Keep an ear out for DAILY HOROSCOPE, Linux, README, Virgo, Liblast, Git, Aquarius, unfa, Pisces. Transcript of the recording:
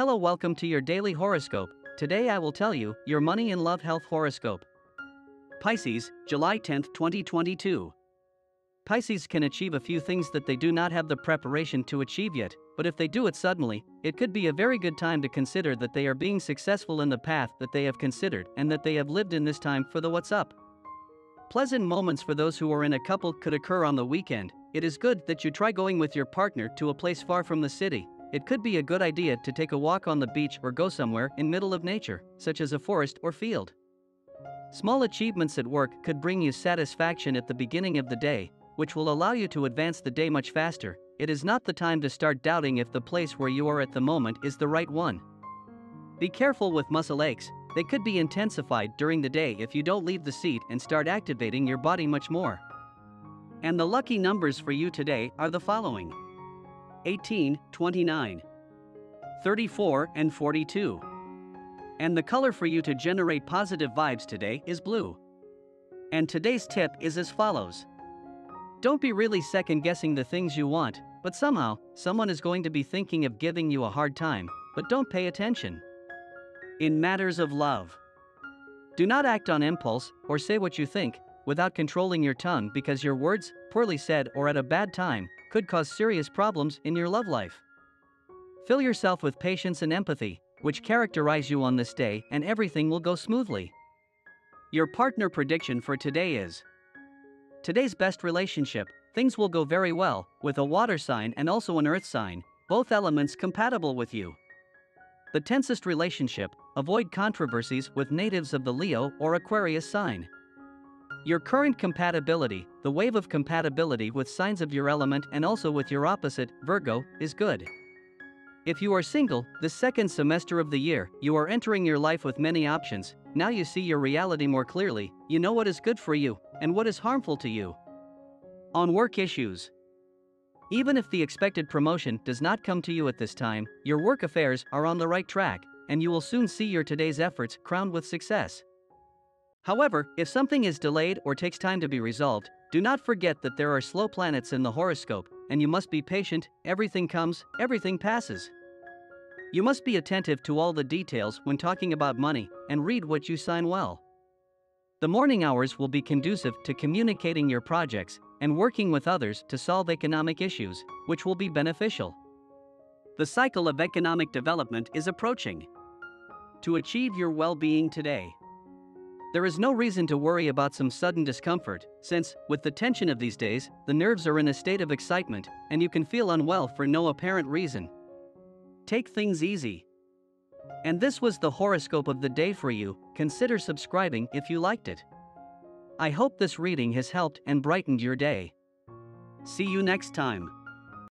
Hello, welcome to your daily horoscope. Today I will tell you your money and love health horoscope. Pisces, July 10, 2022. Pisces can achieve a few things that they do not have the preparation to achieve yet, but if they do it suddenly, it could be a very good time to consider that they are being successful in the path that they have considered and that they have lived in this time for the what's up. Pleasant moments for those who are in a couple could occur on the weekend. It is good that you try going with your partner to a place far from the city. It could be a good idea to take a walk on the beach or go somewhere in middle of nature, such as a forest or field. Small achievements at work could bring you satisfaction at the beginning of the day, which will allow you to advance the day much faster. It is not the time to start doubting if the place where you are at the moment is the right one. Be careful with muscle aches. They could be intensified during the day if you don't leave the seat and start activating your body much more. And the lucky numbers for you today are the following: 18, 29, 34, and 42. And the color for you to generate positive vibes today is blue. And today's tip is as follows. Don't be really second-guessing the things you want, but somehow, someone is going to be thinking of giving you a hard time, but don't pay attention. In matters of love, do not act on impulse or say what you think without controlling your tongue, because your words, poorly said or at a bad time, could cause serious problems in your love life. Fill yourself with patience and empathy, which characterize you on this day, and everything will go smoothly. Your partner prediction for today is: today's best relationship, things will go very well, with a water sign and also an earth sign, both elements compatible with you. The tensest relationship, avoid controversies with natives of the Leo or Aquarius sign. Your current compatibility, the wave of compatibility with signs of your element and also with your opposite, Virgo, is good. If you are single, this second semester of the year, you are entering your life with many options. Now you see your reality more clearly, you know what is good for you and what is harmful to you. On work issues, even if the expected promotion does not come to you at this time, your work affairs are on the right track, and you will soon see your today's efforts crowned with success. However, if something is delayed or takes time to be resolved, do not forget that there are slow planets in the horoscope, and you must be patient. Everything comes, everything passes. You must be attentive to all the details when talking about money, and read what you sign well. The morning hours will be conducive to communicating your projects and working with others to solve economic issues, which will be beneficial. The cycle of economic development is approaching. To achieve your well-being today, there is no reason to worry about some sudden discomfort, since, with the tension of these days, the nerves are in a state of excitement, and you can feel unwell for no apparent reason. Take things easy. And this was the horoscope of the day for you. Consider subscribing if you liked it. I hope this reading has helped and brightened your day. See you next time.